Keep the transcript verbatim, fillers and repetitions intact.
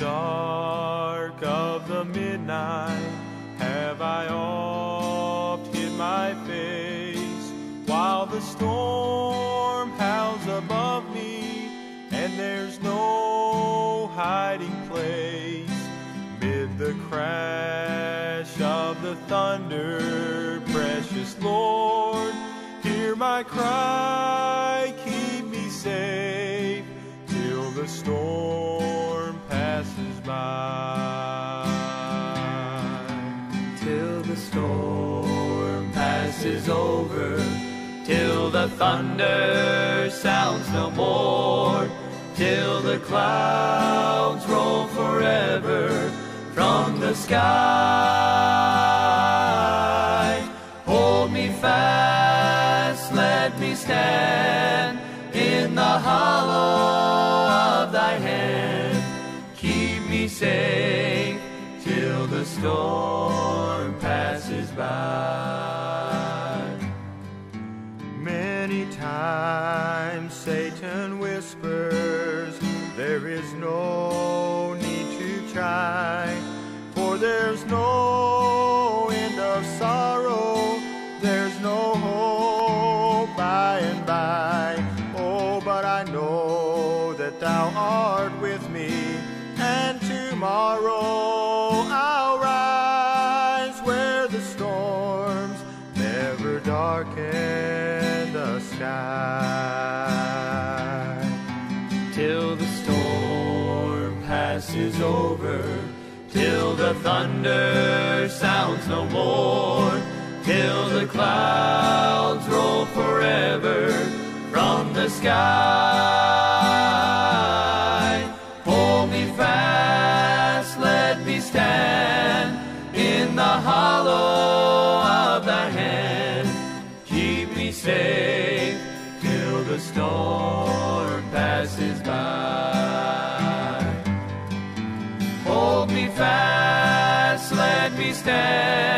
dark of the midnight have I oft hid my face, while the storm howls above me, and there's no hiding place. Mid the crash of the thunder, precious Lord, hear my cry, keep me safe, till the storm passes by. Till the storm passes over, till the thunder sounds no more, till the clouds roll forever from the sky. Hold me fast, let me stand in the hollow of thy hand. Keep me safe till the storm passes by. Many times Satan whispers, there is no need to try, for there's no end of sorrow, there's no hope by and by. Oh, but I know that thou art with me, and tomorrow I'll rise where the storms never darken the sky. Till the storm passes over, till the thunder sounds no more, till the clouds roll forever from the sky. Hold me fast, let me stand in the hollow of thy hand. Keep me safe till the storm passes by. Hold me fast, let me stand